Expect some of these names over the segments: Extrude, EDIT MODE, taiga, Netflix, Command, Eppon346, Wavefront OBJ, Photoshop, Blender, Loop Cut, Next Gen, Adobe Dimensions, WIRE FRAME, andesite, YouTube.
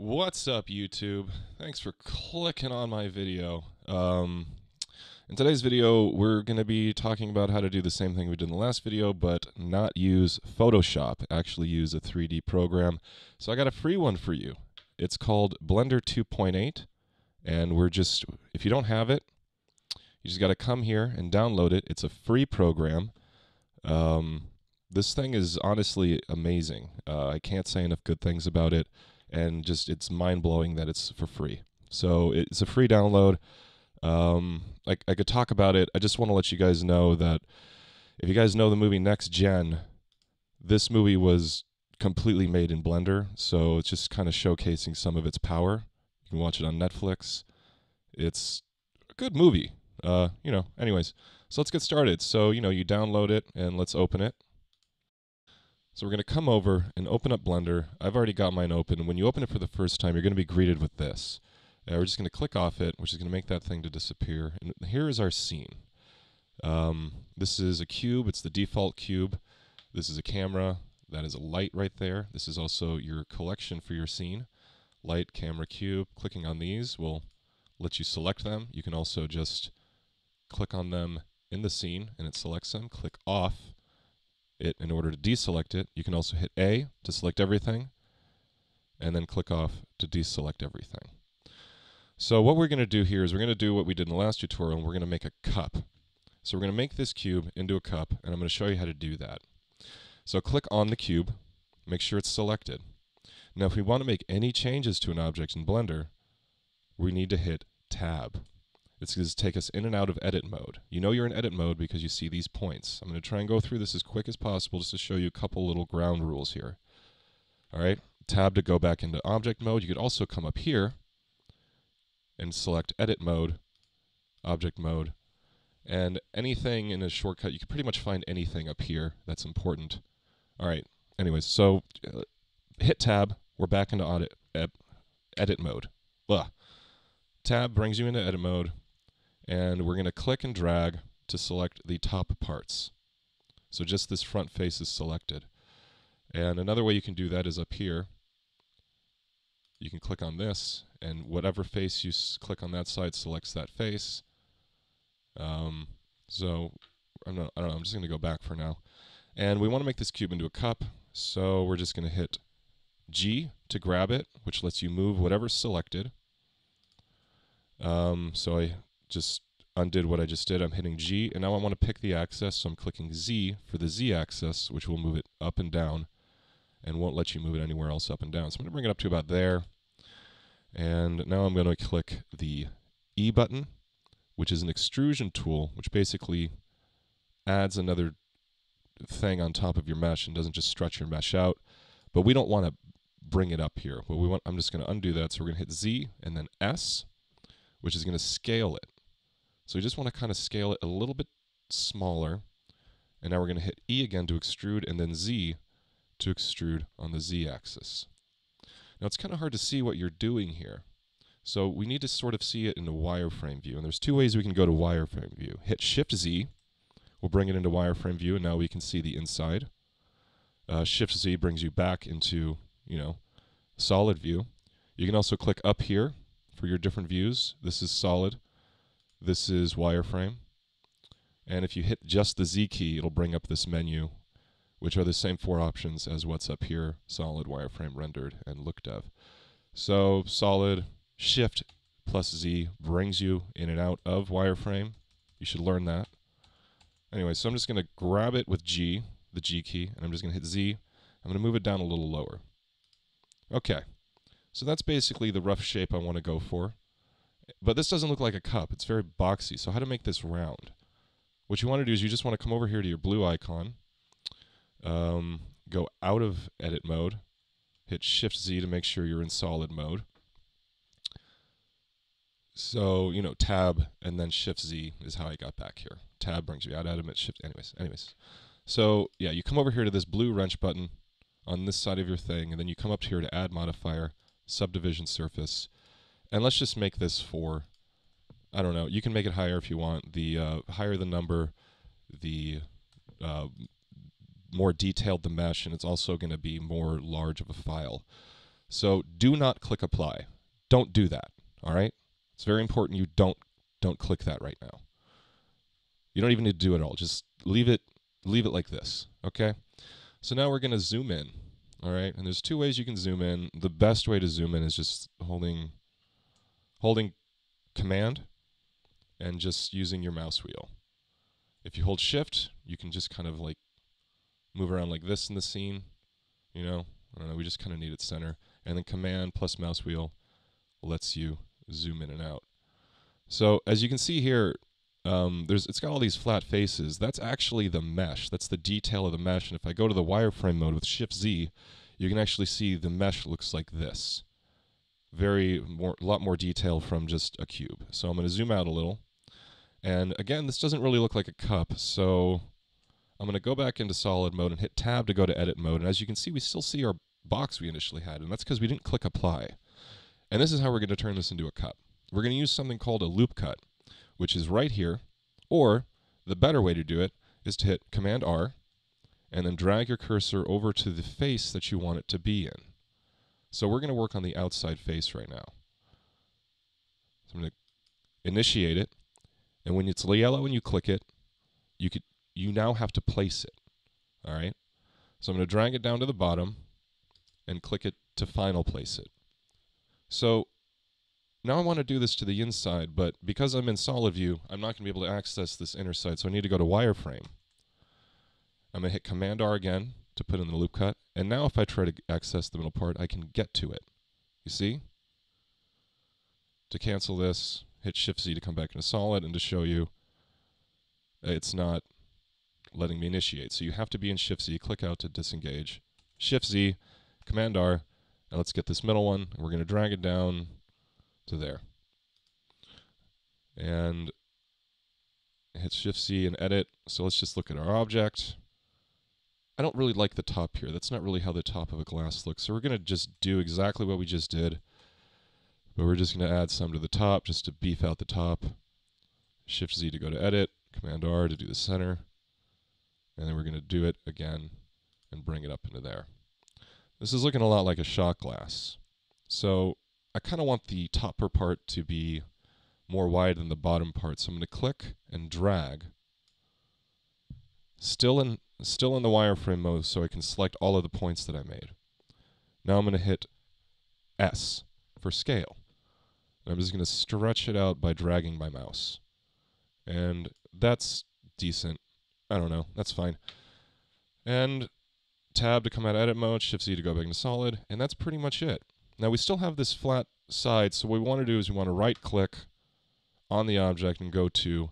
What's up, YouTube? Thanks for clicking on my video. In today's video, we're going to be talking about how to do the same thing we did in the last video, but not use Photoshop, actually use a 3D program. So I got a free one for you. It's called Blender 2.8, and we're just, if you don't have it, you just got to come here and download it. It's a free program. This thing is honestly amazing. I can't say enough good things about it. And just it's mind-blowing that it's for free. So it's a free download. I could talk about it. I just want to let you guys know that if you guys know the movie Next Gen, this movie was completely made in Blender, so it's just kind of showcasing some of its power. You can watch it on Netflix. It's a good movie. Anyways, so let's get started. So, you download it, and let's open it. So we're going to come over and open up Blender. I've already got mine open. When you open it for the first time, you're going to be greeted with this. We're just going to click off it, which is going to make that thing to disappear. And here is our scene. This is a cube. It's the default cube. This is a camera. That is a light right there. This is also your collection for your scene. Light, camera, cube. Clicking on these will let you select them. You can also just click on them in the scene, and it selects them. Click off it in order to deselect it. You can also hit A to select everything, and then click off to deselect everything. So what we're going to do here is we're going to do what we did in the last tutorial, and we're going to make a cup. So we're going to make this cube into a cup, and I'm going to show you how to do that. So click on the cube, make sure it's selected. Now if we want to make any changes to an object in Blender, we need to hit Tab. It's going to take us in and out of edit mode. You know you're in edit mode because you see these points. I'm going to try and go through this as quick as possible just to show you a couple little ground rules here. All right, tab to go back into object mode. You could also come up here and select edit mode, object mode, and anything in a shortcut. You can pretty much find anything up here that's important. All right, anyways, so hit tab. We're back into edit mode. Blah. Tab brings you into edit mode. And we're going to click and drag to select the top parts. So just this front face is selected. And another way you can do that is up here. You can click on this, and whatever face you click on that side selects that face. I'm just going to go back for now. And we want to make this cube into a cup, so we're just going to hit G to grab it, which lets you move whatever's selected. So I just undid what I just did. I'm hitting G, and now I want to pick the axis, so I'm clicking Z for the Z axis, which will move it up and down and won't let you move it anywhere else up and down. So I'm going to bring it up to about there, and now I'm going to click the E button, which is an extrusion tool, which basically adds another thing on top of your mesh and doesn't just stretch your mesh out, but we don't want to bring it up here. I'm just going to undo that, so we're going to hit Z and then S, which is going to scale it. So we just want to kind of scale it a little bit smaller. And now we're going to hit E again to extrude, and then Z to extrude on the Z axis. Now it's kind of hard to see what you're doing here. So we need to sort of see it in a wireframe view. And there's two ways we can go to wireframe view. Hit Shift Z will bring it into wireframe view, and now we can see the inside. Shift Z brings you back into, solid view. You can also click up here for your different views. This is solid, this is wireframe, and if you hit just the Z key, it'll bring up this menu, which are the same four options as what's up here: solid, wireframe, rendered, and look dev. So solid, shift plus Z brings you in and out of wireframe. You should learn that. Anyway, so I'm just going to grab it with G, the G key, and I'm just going to hit Z. I'm going to move it down a little lower. Okay. So that's basically the rough shape I want to go for. But this doesn't look like a cup. It's very boxy. So how to make this round? What you want to do is you just want to come over here to your blue icon, go out of edit mode, hit Shift Z to make sure you're in solid mode. So, tab and then Shift Z is how I got back here. Tab brings you out of it, shift, anyways. So, yeah, you come over here to this blue wrench button on this side of your thing, and then you come up here to add modifier, subdivision surface, and let's just make this for, I don't know, you can make it higher if you want. The higher the number, the more detailed the mesh, and it's also going to be more large of a file. So do not click apply. Don't do that, all right? It's very important you don't click that right now. You don't even need to do it all. Just leave it like this, okay? So now we're gonna zoom in, all right? And there's two ways you can zoom in. The best way to zoom in is just holding command and just using your mouse wheel. If you hold shift, you can just kind of like move around like this in the scene, you know? I don't know, we just kind of need it center. And then command plus mouse wheel lets you zoom in and out. So as you can see here, it's got all these flat faces. That's actually the mesh. That's the detail of the mesh. And if I go to the wireframe mode with Shift Z, you can actually see the mesh looks like this. A lot more detail from just a cube. So I'm going to zoom out a little. And again, this doesn't really look like a cup, so I'm going to go back into solid mode and hit tab to go to edit mode. And as you can see, we still see our box we initially had, and that's because we didn't click apply. And this is how we're going to turn this into a cup. We're going to use something called a loop cut, which is right here, or the better way to do it is to hit Command R and then drag your cursor over to the face that you want it to be in. So we're going to work on the outside face right now. So I'm going to initiate it, and when it's yellow and you click it, you now have to place it. All right? So I'm going to drag it down to the bottom and click it to final place it. So now I want to do this to the inside, but because I'm in solid view, I'm not going to be able to access this inner side, so I need to go to wireframe. I'm going to hit Command R again to put in the loop cut, and now if I try to access the middle part, I can get to it. You see? To cancel this, hit Shift Z to come back into solid and to show you it's not letting me initiate. So you have to be in Shift Z, click out to disengage, Shift Z, Command R, and let's get this middle one, and we're going to drag it down to there. And hit Shift C and edit. So let's just look at our object. I don't really like the top here. That's not really how the top of a glass looks. So we're going to just do exactly what we just did. But we're just going to add some to the top just to beef out the top. Shift Z to go to edit. Command R to do the center. And then we're going to do it again and bring it up into there. This is looking a lot like a shot glass. So I kind of want the topper part to be more wide than the bottom part, so I'm going to click and drag, still in the wireframe mode, so I can select all of the points that I made. Now I'm going to hit S for scale. And I'm just going to stretch it out by dragging my mouse. And that's decent. I don't know, that's fine. And tab to come out of edit mode, Shift Z to go back into solid, and that's pretty much it. Now we still have this flat side, so what we want to do is we want to right-click on the object and go to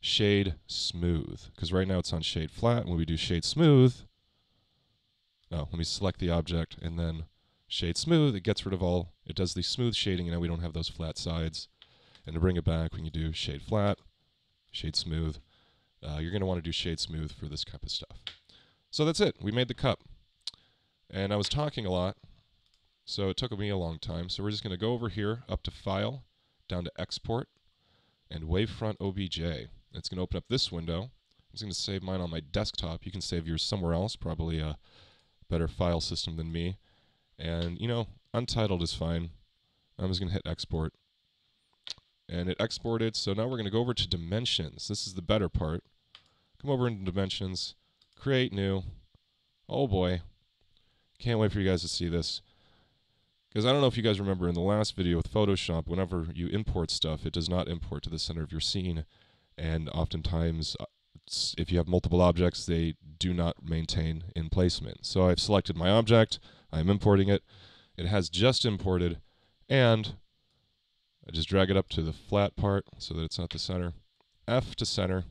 Shade Smooth, because right now it's on Shade Flat. When we do Shade Smooth, let me select the object and then Shade Smooth. It gets rid of all, it does the smooth shading, and now we don't have those flat sides. And to bring it back, we can do Shade Flat, Shade Smooth. You're going to want to do Shade Smooth for this type of stuff. So that's it. We made the cup. And I was talking a lot, so it took me a long time. So we're just going to go over here, up to File, down to Export, and Wavefront OBJ. It's going to open up this window. I'm just going to save mine on my desktop. You can save yours somewhere else, probably a better file system than me. And, you know, untitled is fine. I'm just going to hit Export. And it exported, so now we're going to go over to Dimensions. This is the better part. Come over into Dimensions, Create New. Oh boy. Can't wait for you guys to see this. Because I don't know if you guys remember in the last video with Photoshop, whenever you import stuff, it does not import to the center of your scene. And oftentimes, if you have multiple objects, they do not maintain in placement. So I've selected my object, I'm importing it, it has just imported, and I just drag it up to the flat part so that it's not the center. F to center.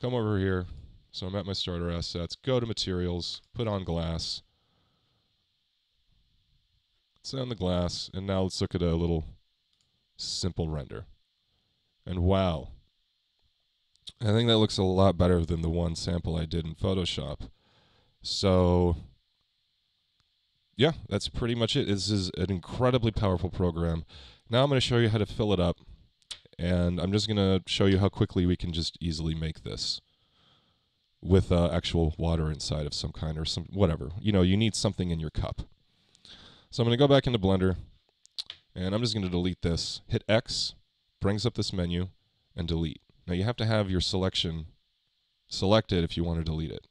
Come over here. So I'm at my starter assets. Go to materials. Put on glass. It's on the glass. And now let's look at a little simple render. And wow. I think that looks a lot better than the one sample I did in Photoshop. So yeah, that's pretty much it. This is an incredibly powerful program. Now I'm going to show you how to fill it up, and I'm just going to show you how quickly we can just easily make this with actual water inside of some kind or some whatever. You know, you need something in your cup. So I'm going to go back into Blender, and I'm just going to delete this. Hit X, brings up this menu, and delete. Now you have to have your selection selected if you want to delete it.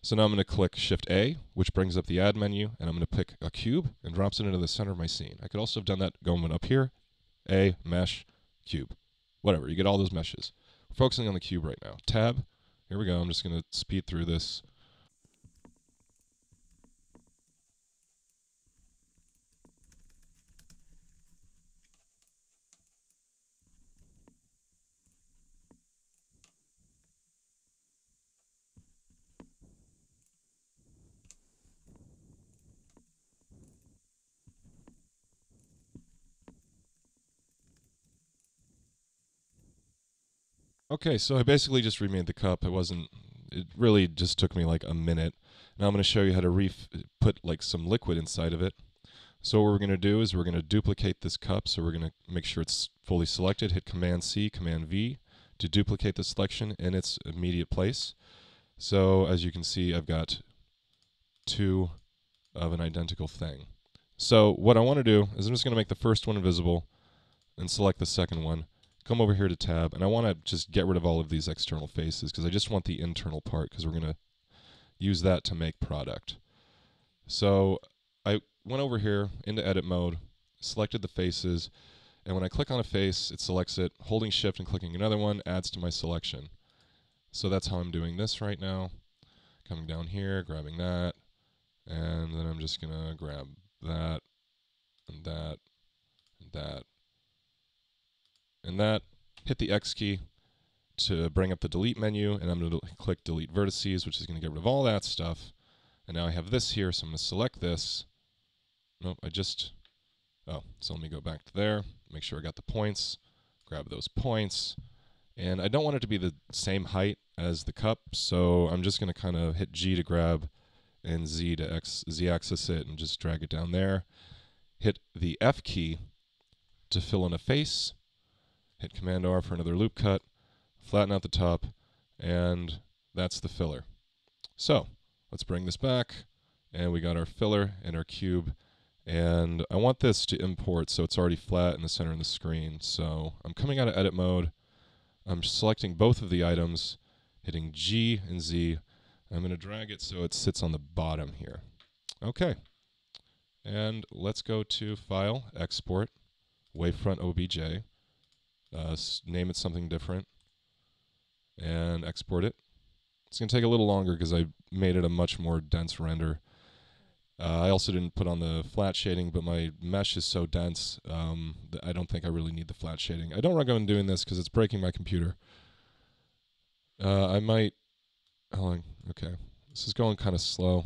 So now I'm going to click Shift-A, which brings up the Add menu, and I'm going to pick a cube and drops it into the center of my scene. I could also have done that going up here, A, Mesh, Cube. Whatever, you get all those meshes. We're focusing on the cube right now. Tab, here we go, I'm just going to speed through this. Okay, so I basically just remade the cup. It really just took me like a minute. Now I'm going to show you how to put like some liquid inside of it. So what we're going to do is we're going to duplicate this cup. So we're going to make sure it's fully selected. Hit Command-C, Command-V to duplicate the selection in its immediate place. So as you can see, I've got two of an identical thing. So what I want to do is I'm just going to make the first one invisible and select the second one. Come over here to Tab, and I want to just get rid of all of these external faces because I just want the internal part because we're going to use that to make product. So I went over here into edit mode, selected the faces, and when I click on a face, it selects it. Holding Shift and clicking another one adds to my selection. So that's how I'm doing this right now. Coming down here, grabbing that, and then I'm just going to grab that, and that, and that. And that, hit the X key to bring up the delete menu, and I'm going to click delete vertices, which is going to get rid of all that stuff. And now I have this here, so I'm going to select this. Nope, so let me go back to there, make sure I got the points, grab those points. And I don't want it to be the same height as the cup, so I'm just going to kind of hit G to grab and Z to Z-axis it and just drag it down there. Hit the F key to fill in a face. Hit Command-R for another loop cut, flatten out the top, and that's the filler. So let's bring this back, and we got our filler and our cube, and I want this to import so it's already flat in the center of the screen. So I'm coming out of edit mode, I'm selecting both of the items, hitting G and Z, and I'm going to drag it so it sits on the bottom here. Okay, and let's go to File, Export, Wavefront OBJ. Name it something different and export it. It's going to take a little longer because I made it a much more dense render. I also didn't put on the flat shading, but my mesh is so dense that I don't think I really need the flat shading. I don't recommend doing this because it's breaking my computer. Okay, this is going kind of slow.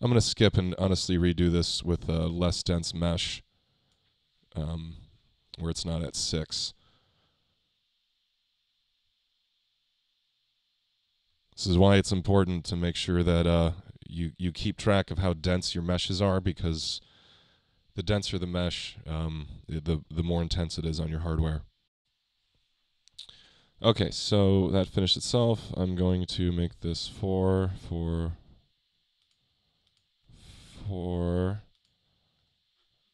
I'm going to skip and honestly redo this with a less dense mesh. Where it's not at 6. This is why it's important to make sure that you keep track of how dense your meshes are, because the denser the mesh, the more intense it is on your hardware. Okay, so that finished itself. I'm going to make this 4, 4, 4,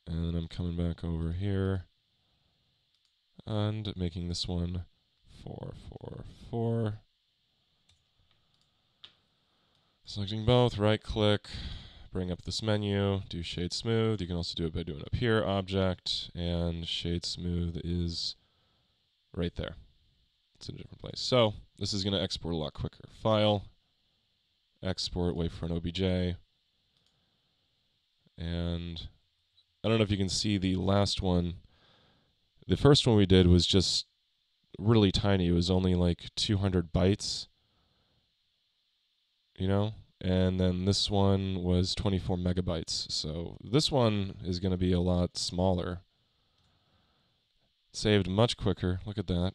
and then I'm coming back over here. And making this one 4, 4, 4. Selecting both, right click, bring up this menu, do shade smooth. You can also do it by doing up here, object, and shade smooth is right there. It's in a different place. So this is going to export a lot quicker. File, export, wavefront OBJ. And I don't know if you can see the last one. The first one we did was just really tiny. It was only like 200 bytes, you know? And then this one was 24 megabytes. So this one is going to be a lot smaller. Saved much quicker. Look at that.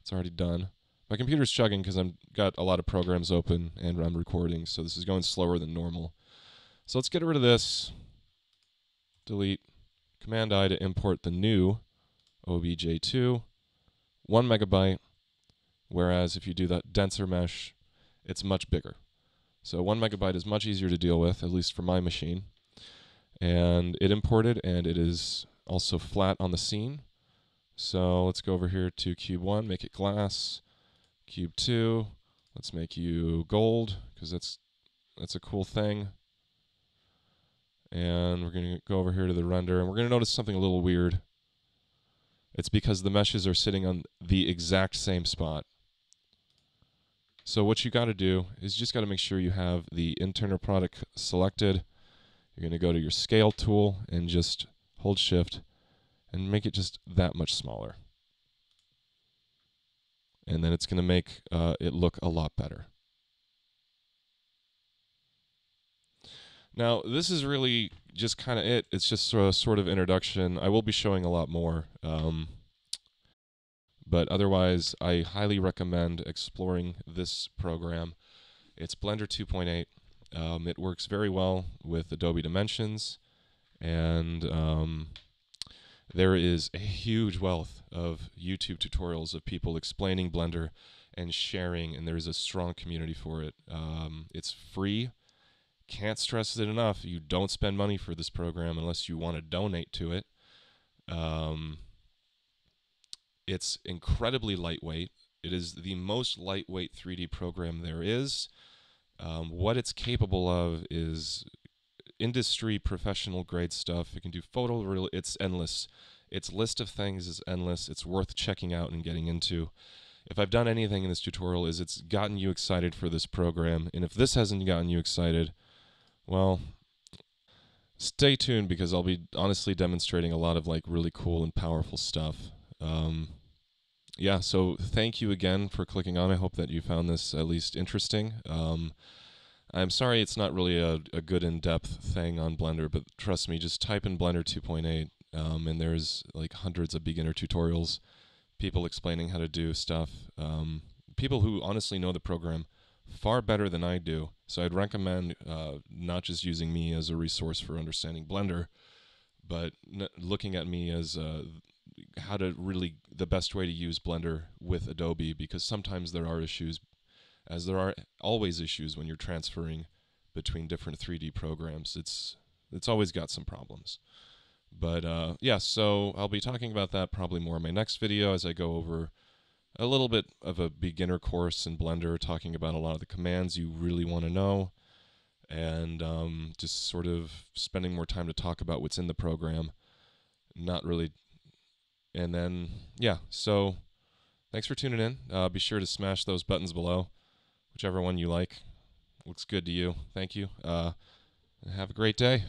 It's already done. My computer's chugging because I've got a lot of programs open and I'm recording, so this is going slower than normal. So let's get rid of this. Delete. Command-I to import the new OBJ2, 1 megabyte, whereas if you do that denser mesh, it's much bigger. So 1 megabyte is much easier to deal with, at least for my machine. and it imported, and it is also flat on the scene. So let's go over here to cube 1, make it glass. Cube 2, let's make you gold, because that's a cool thing. And we're going to go over here to the render, and we're going to notice something a little weird. It's because the meshes are sitting on the exact same spot. So what you got to do is you just got to make sure you have the internal product selected. You're going to go to your scale tool and just hold shift and make it just that much smaller. And then it's going to make it look a lot better. Now, this is really just kind of it. It's just a sort of introduction. I will be showing a lot more. But otherwise, I highly recommend exploring this program. It's Blender 2.8. It works very well with Adobe Dimensions. And there is a huge wealth of YouTube tutorials of people explaining Blender and sharing, and there's a strong community for it. It's free. Can't stress it enough. You don't spend money for this program unless you want to donate to it. It's incredibly lightweight. It is the most lightweight 3D program there is. What it's capable of is industry professional grade stuff. It can do photoreal. It's endless. Its list of things is endless. It's worth checking out and getting into. If I've done anything in this tutorial, is it's gotten you excited for this program, and if this hasn't gotten you excited, well, stay tuned, because I'll be honestly demonstrating a lot of like really cool and powerful stuff. Yeah, so thank you again for clicking on. I hope that you found this at least interesting. I'm sorry it's not really a good in-depth thing on Blender, but trust me, just type in Blender 2.8 and there's like hundreds of beginner tutorials, people explaining how to do stuff, people who honestly know the program far better than I do. So I'd recommend not just using me as a resource for understanding Blender, but looking at me as how to really the best way to use Blender with Adobe, because sometimes there are issues, as there are always issues when you're transferring between different 3D programs. It's always got some problems. But yeah, so I'll be talking about that probably more in my next video as I go over a little bit of a beginner course in Blender, talking about a lot of the commands you really want to know, and just sort of spending more time to talk about what's in the program. Not really. And then, yeah, so thanks for tuning in. Be sure to smash those buttons below, whichever one you like. Looks good to you. Thank you. Have a great day.